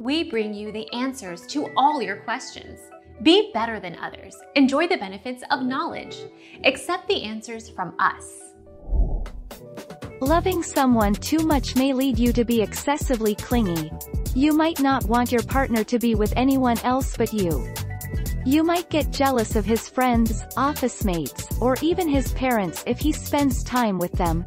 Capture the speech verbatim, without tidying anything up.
We bring you the answers to all your questions. Be better than others. Enjoy the benefits of knowledge. Accept the answers from us. Loving someone too much may lead you to be excessively clingy. You might not want your partner to be with anyone else but you. You might get jealous of his friends, office mates, or even his parents if he spends time with them.